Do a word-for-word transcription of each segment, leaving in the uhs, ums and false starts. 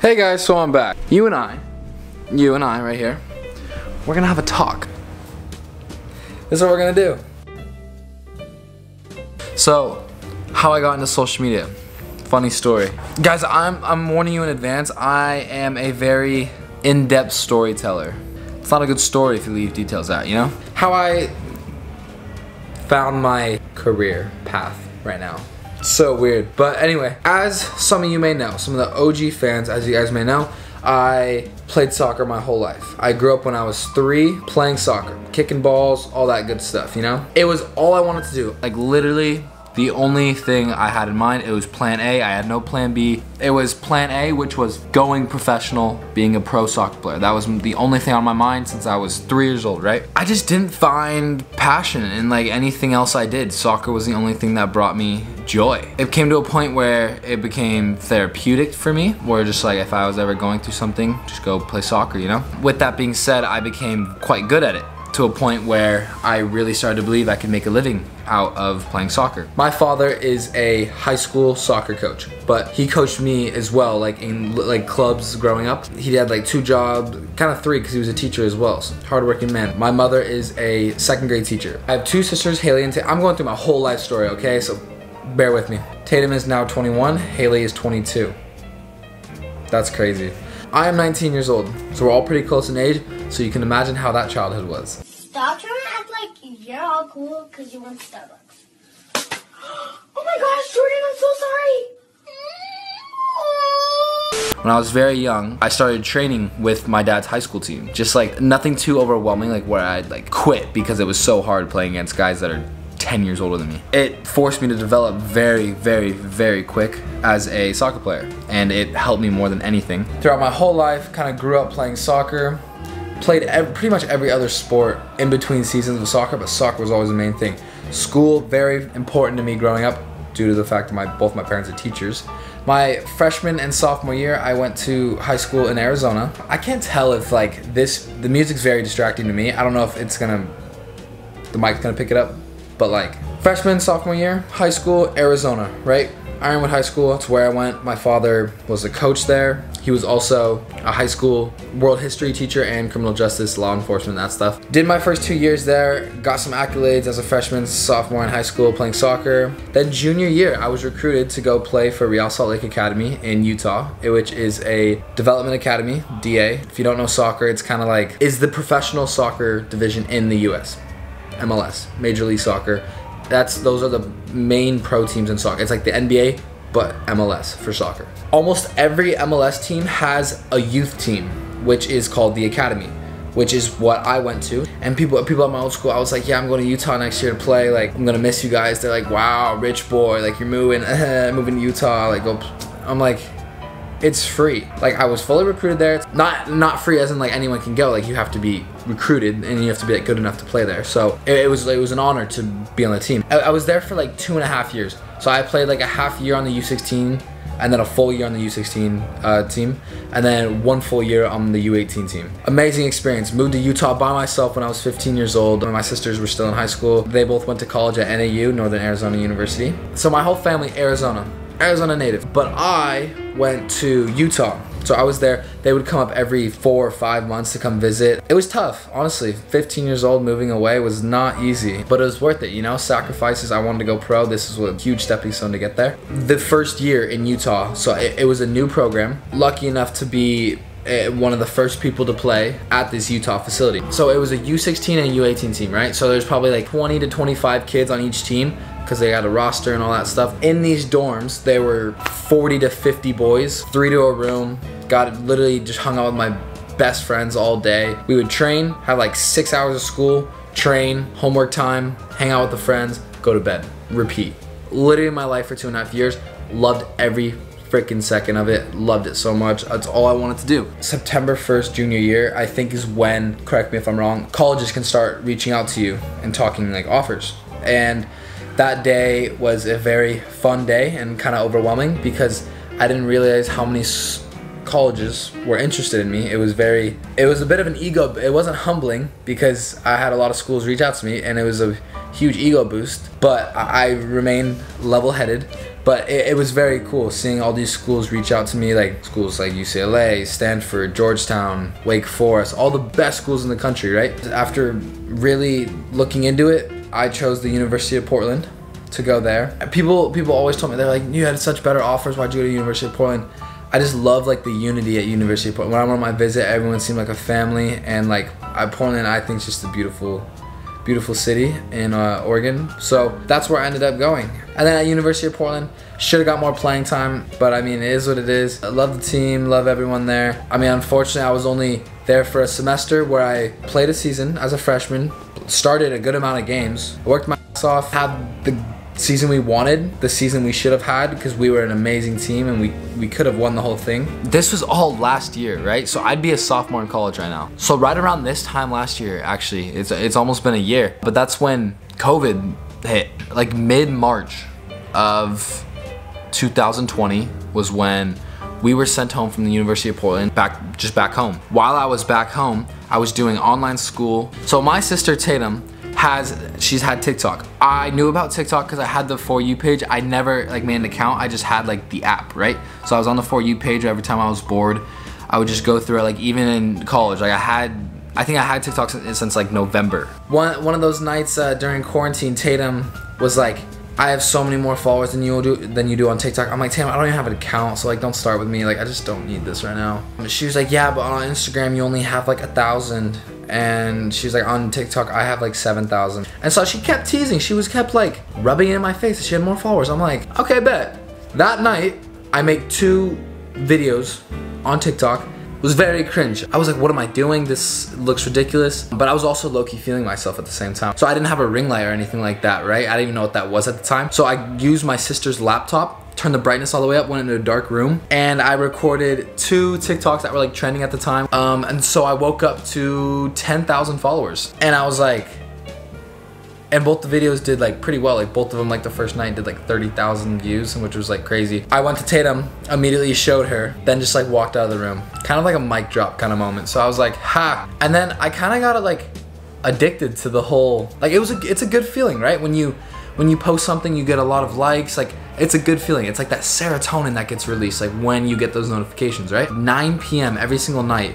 Hey guys, so I'm back. You and I, you and I right here, we're gonna have a talk. This is what we're gonna do. So, how I got into social media. Funny story. Guys, I'm, I'm warning you in advance, I am a very in-depth storyteller. It's not a good story if you leave details out, you know? How I found my career path right now. So weird. But anyway, as some of you may know, some of the O G fans, as you guys may know, I played soccer my whole life. I grew up when I was three playing soccer, kicking balls, all that good stuff, you know? It was all I wanted to do. Like literally the only thing I had in mind, it was plan A. I had no plan B. It was plan A, which was going professional, being a pro soccer player. That was the only thing on my mind since I was three years old, right? I just didn't find passion in like anything else I did. Soccer was the only thing that brought me joy. It came to a point where it became therapeutic for me, where just like if I was ever going through something, just go play soccer, you know? With that being said, I became quite good at it, to a point where I really started to believe I could make a living out of playing soccer. My father is a high school soccer coach, but he coached me as well, like in like clubs growing up. He had like two jobs, kind of three, because he was a teacher as well. So hardworking man. My mother is a second grade teacher. I have two sisters, Haley and Tatum. I'm going through my whole life story, okay? So bear with me. Tatum is now twenty-one, Haley is twenty-two. That's crazy. I am nineteen years old, so we're all pretty close in age, so you can imagine how that childhood was. Stop trying to act like you're all cool because you went to Starbucks. Oh my gosh, Jordan, I'm so sorry! When I was very young, I started training with my dad's high school team. Just like nothing too overwhelming, like where I'd like quit because it was so hard playing against guys that are ten years older than me. It forced me to develop very, very, very quick as a soccer player, and it helped me more than anything. Throughout my whole life, kind of grew up playing soccer, played every, pretty much every other sport in between seasons of soccer, but soccer was always the main thing. School, very important to me growing up due to the fact that my, both my parents are teachers. My freshman and sophomore year, I went to high school in Arizona. I can't tell if like this, the music's very distracting to me. I don't know if it's gonna, the mic's gonna pick it up. But like, freshman, sophomore year, high school, Arizona, right? Ironwood High School, that's where I went. My father was a coach there. He was also a high school world history teacher and criminal justice, law enforcement, that stuff. Did my first two years there, got some accolades as a freshman, sophomore in high school playing soccer. Then junior year, I was recruited to go play for Real Salt Lake Academy in Utah, which is a development academy, D A. If you don't know soccer, it's kind of like, is the professional soccer division in the U S M L S, Major League Soccer. That's, those are the main pro teams in soccer. It's like the N B A, but M L S for soccer. Almost every M L S team has a youth team, which is called the Academy, which is what I went to. And people people at my old school, I was like, yeah, I'm going to Utah next year to play. Like, I'm gonna miss you guys. They're like, wow, rich boy, like you're moving, moving to Utah. Like, go. I'm like, it's free. Like, I was fully recruited there. It's not not free as in like anyone can go. Like, you have to be recruited and you have to be like good enough to play there. So it, it was it was an honor to be on the team. I, I was there for like two and a half years. So I played like a half year on the U sixteen and then a full year on the U sixteen uh, team and then one full year on the U eighteen team. Amazing experience. Moved to Utah by myself when I was fifteen years old. My sisters were still in high school. They both went to college at N A U, Northern Arizona University. So my whole family, Arizona. Arizona native, but I went to Utah. So I was there. They would come up every four or five months to come visit. It was tough, honestly. fifteen years old, moving away was not easy, but it was worth it, you know? Sacrifices, I wanted to go pro. This is a huge stepping stone to get there. The first year in Utah, so it, it was a new program. Lucky enough to be one of the first people to play at this Utah facility. So it was a U sixteen and U eighteen team, right? So there's probably like twenty to twenty-five kids on each team, because they had a roster and all that stuff. In these dorms, there were forty to fifty boys, three to a room. Got literally just hung out with my best friends all day. We would train, have like six hours of school, train, homework time, hang out with the friends, go to bed, repeat. Literally my life for two and a half years. Loved every freaking second of it. Loved it so much. That's all I wanted to do. September first, junior year, I think is when, correct me if I'm wrong, colleges can start reaching out to you and talking like offers. And that day was a very fun day and kind of overwhelming because I didn't realize how many s colleges were interested in me. It was very, it was a bit of an ego, it wasn't humbling because I had a lot of schools reach out to me and it was a huge ego boost, but I, I remained level-headed But it, it was very cool seeing all these schools reach out to me, like schools like U C L A, Stanford, Georgetown, Wake Forest, all the best schools in the country, right? After really looking into it, I chose the University of Portland to go there. People people always told me, they're like, you had such better offers, why'd you go to University of Portland? I just love like the unity at University of Portland. When I went on my visit, everyone seemed like a family, and like I, Portland, I think, is just a beautiful, beautiful city in uh, Oregon. So that's where I ended up going. And then at University of Portland, should have got more playing time, but I mean, it is what it is. I love the team, love everyone there. I mean, unfortunately, I was only there for a semester where I played a season as a freshman, started a good amount of games, worked my ass off, had the season we wanted, the season we should have had, because we were an amazing team and we, we could have won the whole thing. This was all last year, right? So I'd be a sophomore in college right now. So right around this time last year, actually, it's, it's almost been a year, but that's when COVID hit. Like mid-March of two thousand twenty was when we were sent home from the University of Portland, back just back home. While I was back home, I was doing online school. So my sister Tatum, has she's had TikTok. I knew about TikTok because I had the For You page. I never like made an account, I just had like the app, right? So I was on the For You page. Every time I was bored, I would just go through it, like even in college. Like I had, I think I had TikTok since, since like November. One, one of those nights uh, during quarantine, Tatum was like, I have so many more followers than you do than you do on TikTok. I'm like, Tatum, I don't even have an account, so like don't start with me. Like I just don't need this right now. And she was like, yeah, but on Instagram you only have like a thousand. And she was like, on TikTok I have like seven thousand. And so she kept teasing. She was kept like rubbing it in my face that she had more followers. I'm like, okay, bet. That night, I make two videos on TikTok. It was very cringe. I was like, what am I doing? This looks ridiculous. But I was also low-key feeling myself at the same time. So I didn't have a ring light or anything like that, right? I didn't even know what that was at the time. So I used my sister's laptop, turned the brightness all the way up, went into a dark room, and I recorded two TikToks that were like trending at the time. Um, and so I woke up to ten thousand followers. And I was like, and both the videos did like pretty well. Like both of them, like the first night did like thirty thousand views, which was like crazy. I went to Tatum, immediately showed her, then just like walked out of the room. Kind of like a mic drop kind of moment. So I was like, ha. And then I kind of got like addicted to the whole, like it was, a, it's a good feeling, right? When you, when you post something, you get a lot of likes. Like it's a good feeling. It's like that serotonin that gets released, like when you get those notifications, right? nine P M every single night,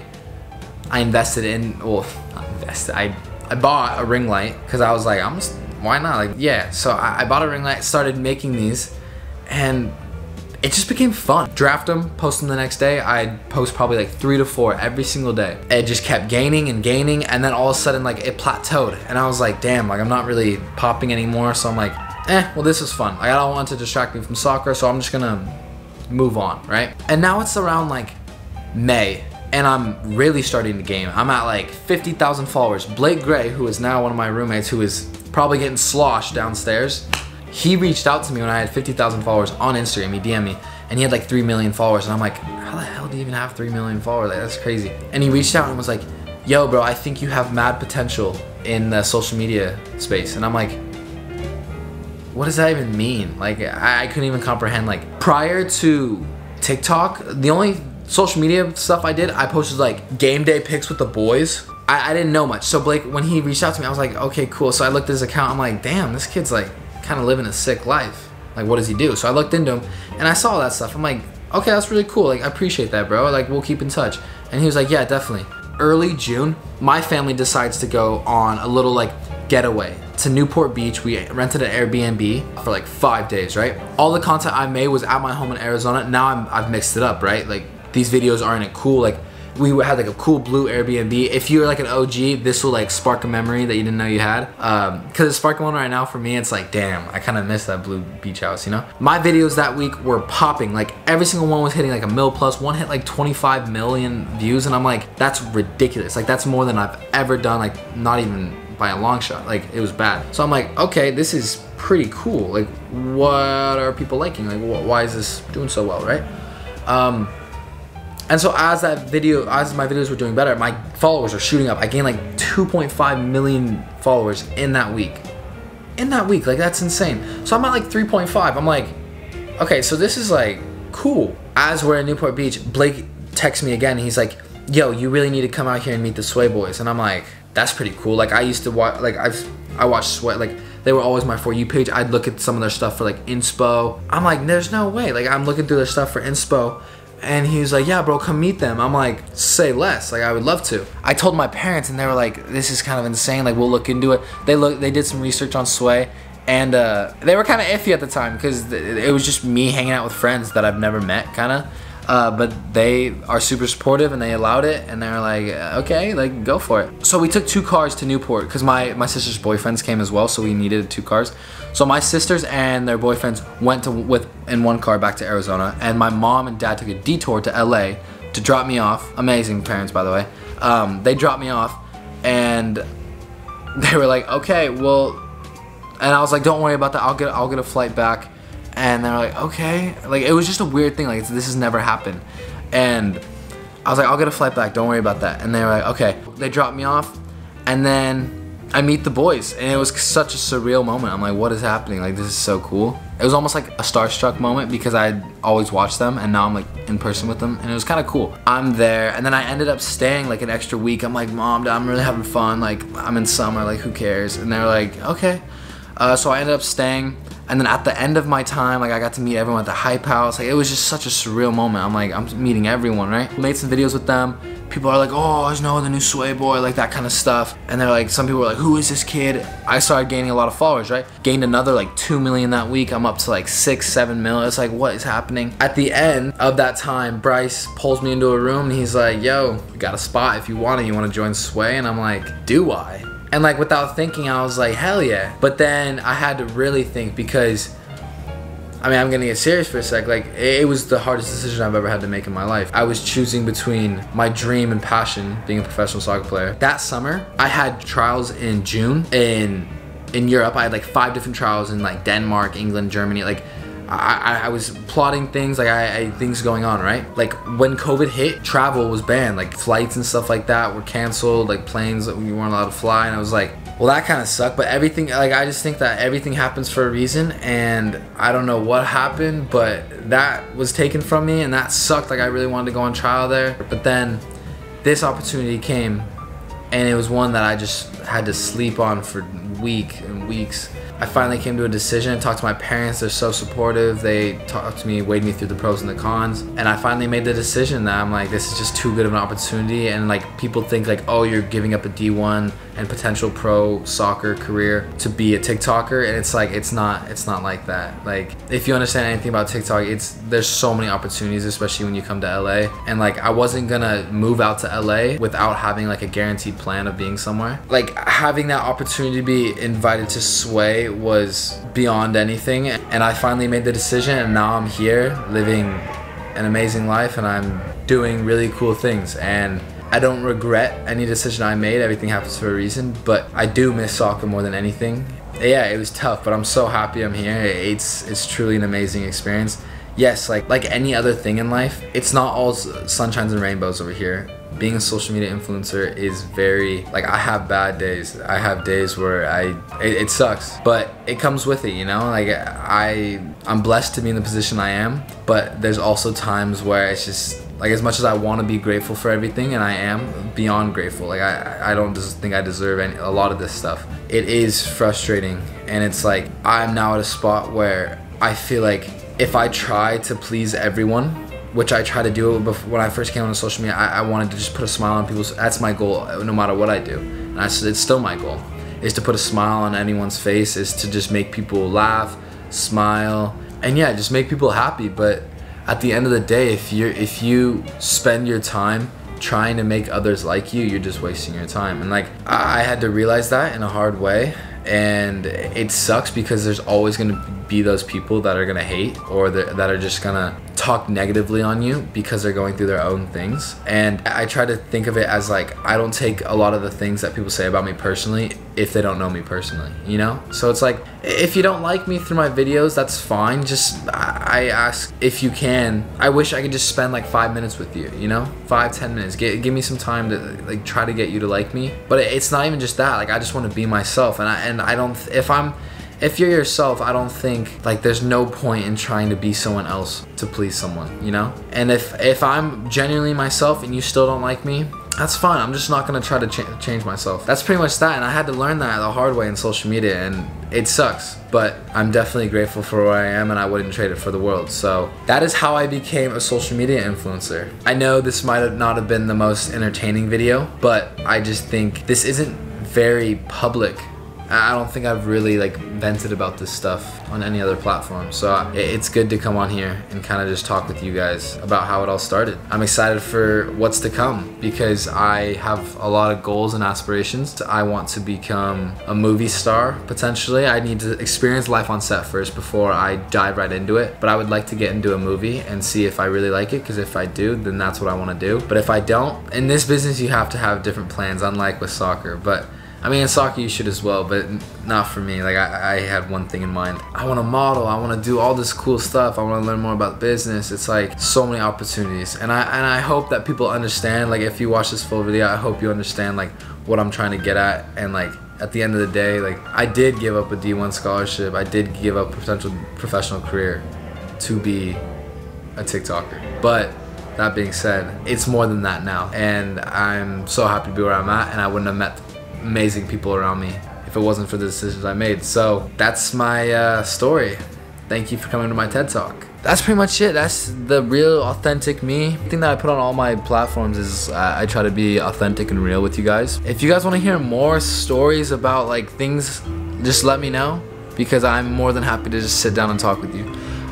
I invested in, well, not invested, I, I bought a ring light because I was like, I'm just, why not? Like, yeah. So I, I bought a ring light, started making these, and it just became fun. Draft them, post them the next day. I'd post probably like three to four every single day. It just kept gaining and gaining, and then all of a sudden, like, it plateaued. And I was like, damn, like, I'm not really popping anymore. So I'm like, eh, well, this is fun. Like, I don't want to distract me from soccer, so I'm just gonna move on, right? And now it's around like May. And I'm really starting the game. I'm at like fifty thousand followers. Blake Gray, who is now one of my roommates, who is probably getting sloshed downstairs, he reached out to me when I had fifty thousand followers on Instagram. He D M'd me, and he had like three million followers. And I'm like, how the hell do you even have three million followers? Like, that's crazy. And he reached out and was like, yo, bro, I think you have mad potential in the social media space. And I'm like, what does that even mean? Like, I, I couldn't even comprehend. Like, prior to TikTok, the only social media stuff I did, I posted like game day pics with the boys. I, I didn't know much. So Blake, when he reached out to me, I was like, okay, cool. So I looked at his account. I'm like, damn, this kid's like kind of living a sick life. Like, what does he do? So I looked into him and I saw all that stuff. I'm like, okay, that's really cool. Like, I appreciate that, bro. Like, we'll keep in touch. And he was like, yeah, definitely. Early June, my family decides to go on a little like getaway to Newport Beach. We rented an Airbnb for like five days, right? All the content I made was at my home in Arizona. Now I'm, I've mixed it up, right? Like, these videos aren't cool, like we had like a cool blue Airbnb. If you're like an O G, this will like spark a memory that you didn't know you had. Um, Cause it's sparking one right now for me. It's like, damn, I kind of miss that blue beach house, you know? My videos that week were popping. Like every single one was hitting like a mil plus. One hit like twenty-five million views. And I'm like, that's ridiculous. Like that's more than I've ever done. Like not even by a long shot. Like it was bad. So I'm like, okay, this is pretty cool. Like what are people liking? Like wh why is this doing so well, right? Um, And so as that video, as my videos were doing better, my followers are shooting up. I gained like two point five million followers in that week. In that week, like that's insane. So I'm at like three point five. I'm like, okay, so this is like cool. As we're in Newport Beach, Blake texts me again. And he's like, yo, you really need to come out here and meet the Sway Boys. And I'm like, that's pretty cool. Like I used to watch, like I've, I watched Sway, like They were always my For You page. I'd look at some of their stuff for like inspo. I'm like, there's no way. Like, I'm looking through their stuff for inspo. And he was like, yeah, bro, come meet them. I'm like, say less. Like, I would love to. I told my parents, and they were like, this is kind of insane. Like, we'll look into it. They look, they did some research on Sway, and uh, they were kind of iffy at the time because it was just me hanging out with friends that I've never met, kind of. Uh, but they are super supportive, and they allowed it, and they were like, okay, like, go for it. So we took two cars to Newport because my, my sister's boyfriends came as well, so we needed two cars. So my sisters and their boyfriends went to with in one car back to Arizona, and my mom and dad took a detour to L A to drop me off. Amazing parents, by the way. Um, they dropped me off, and they were like, okay, well, and I was like, don't worry about that. I'll get, I'll get a flight back. And they're like, okay. Like, it was just a weird thing. Like, it's, this has never happened. And I was like, I'll get a flight back. Don't worry about that. And they were like, okay. They dropped me off. And then I meet the boys. And it was such a surreal moment. I'm like, what is happening? Like, this is so cool. It was almost like a starstruck moment because I always watched them. And now I'm, like, in person with them. And it was kind of cool. I'm there. And then I ended up staying, like, an extra week. I'm like, Mom, Dad, I'm really having fun. Like, I'm in summer. Like, who cares? And they were like, okay. Uh, so I ended up staying. And then at the end of my time, like, I got to meet everyone at the Hype House. Like, it was just such a surreal moment. I'm like, I'm meeting everyone, right? Made some videos with them. People are like, oh, I just know the new Sway boy, like that kind of stuff. And they're like, some people are like, who is this kid? I started gaining a lot of followers, right? Gained another like two million that week. I'm up to like six, seven mil. It's like, what is happening? At the end of that time, Bryce pulls me into a room and he's like, yo, you got a spot if you want it. You want to join Sway? And I'm like, do I? And like, without thinking, I was like, hell yeah. But then I had to really think because, I mean, I'm gonna get serious for a sec. Like, it was the hardest decision I've ever had to make in my life. I was choosing between my dream and passion, being a professional soccer player. That summer, I had trials in June. In, in Europe, I had like five different trials in like Denmark, England, Germany. Like, I, I was plotting things, like I, I had things going on, right? Like, when COVID hit, travel was banned. Like, flights and stuff like that were canceled. Like, planes, you weren't allowed to fly. And I was like, well, that kind of sucked. But everything, like, I just think that everything happens for a reason. And I don't know what happened, but that was taken from me. And that sucked. Like, I really wanted to go on trial there. But then this opportunity came. And it was one that I just had to sleep on for week and weeks. I finally came to a decision and talked to my parents. They're so supportive. They talked to me, weighed me through the pros and the cons. And I finally made the decision that I'm like, this is just too good of an opportunity. And like, people think like, oh, you're giving up a D one and potential pro soccer career to be a TikToker. And it's like, it's not, it's not like that. Like, if you understand anything about TikTok, it's, there's so many opportunities, especially when you come to L A. And like, I wasn't gonna move out to L A without having like a guaranteed plan of being somewhere. Like, having that opportunity to be invited to Sway was beyond anything, and I finally made the decision, and now I'm here living an amazing life, and I'm doing really cool things, and I don't regret any decision I made. Everything happens for a reason, but I do miss soccer more than anything. Yeah, it was tough, but I'm so happy I'm here. It's it's truly an amazing experience. Yes, like like any other thing in life, it's not all sunshines and rainbows over here. Being a social media influencer is very, like, I have bad days. I have days where I, it, it sucks, but it comes with it, you know? Like, I, I'm blessed to be in the position I am, but there's also times where it's just, like, as much as I want to be grateful for everything, and I am beyond grateful, like, I, I don't just think I deserve any, a lot of this stuff. It is frustrating, and it's like, I'm now at a spot where I feel like if I try to please everyone, which I try to do before, when I first came on social media, I, I wanted to just put a smile on people's, that's my goal, no matter what I do. And I, it's still my goal, is to put a smile on anyone's face, is to just make people laugh, smile, and yeah, just make people happy. But at the end of the day, if you're, if you spend your time trying to make others like you, you're just wasting your time. And like, I, I had to realize that in a hard way. And it sucks because there's always gonna be those people that are gonna hate or that are just gonna talk negatively on you because they're going through their own things. And I try to think of it as like, I don't take a lot of the things that people say about me personally if they don't know me personally, you know? So it's like, if you don't like me through my videos, that's fine. Just, I ask if you can. I wish I could just spend like five minutes with you, you know? Five, ten minutes. Give, give me some time to like try to get you to like me. But it's not even just that. Like, I just want to be myself, and I and I don't. If I'm, if you're yourself, I don't think like there's no point in trying to be someone else to please someone, you know? And if if I'm genuinely myself and you still don't like me, that's fine. I'm just not gonna try to ch change myself. That's pretty much that. And I had to learn that the hard way in social media, and it sucks, but I'm definitely grateful for where I am and I wouldn't trade it for the world. So that is how I became a social media influencer. I know this might not have been the most entertaining video, but I just think this isn't very public. I don't think I've really like vented about this stuff on any other platform, so it's good to come on here and kind of just talk with you guys about how it all started. I'm excited for what's to come because I have a lot of goals and aspirations. I want to become a movie star, potentially. I need to experience life on set first before I dive right into it, but I would like to get into a movie and see if I really like it, because if I do, then that's what I want to do. But if I don't, in this business you have to have different plans, unlike with soccer. But I mean, in soccer you should as well, but not for me. Like, I, I had one thing in mind. I want to model, I want to do all this cool stuff, I want to learn more about business. It's like so many opportunities, and I and I hope that people understand. Like, if you watch this full video, I hope you understand like what I'm trying to get at. And like at the end of the day, like, I did give up a D one scholarship, I did give up a potential professional career to be a TikToker. But that being said, it's more than that now, and I'm so happy to be where I'm at, and I wouldn't have met the amazing people around me if it wasn't for the decisions I made. So that's my uh, story. Thank you for coming to my TED Talk. That's pretty much it. That's the real authentic me. The thing that I put on all my platforms is uh, I try to be authentic and real with you guys. If you guys want to hear more stories about like things, just let me know, because I'm more than happy to just sit down and talk with you.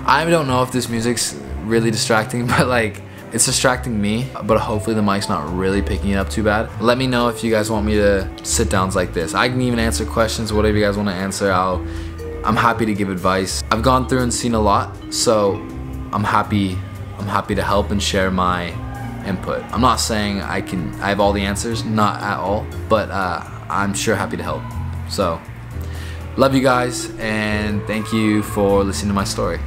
I don't know if this music's really distracting, but like, it's distracting me, but hopefully the mic's not really picking it up too bad. Let me know if you guys want me to sit downs like this. I can even answer questions, whatever you guys want to answer. I'll, I'm happy to give advice. I've gone through and seen a lot, so I'm happy, I'm happy to help and share my input. I'm not saying I can, I have all the answers, not at all, but uh, I'm sure happy to help. So, love you guys, and thank you for listening to my story.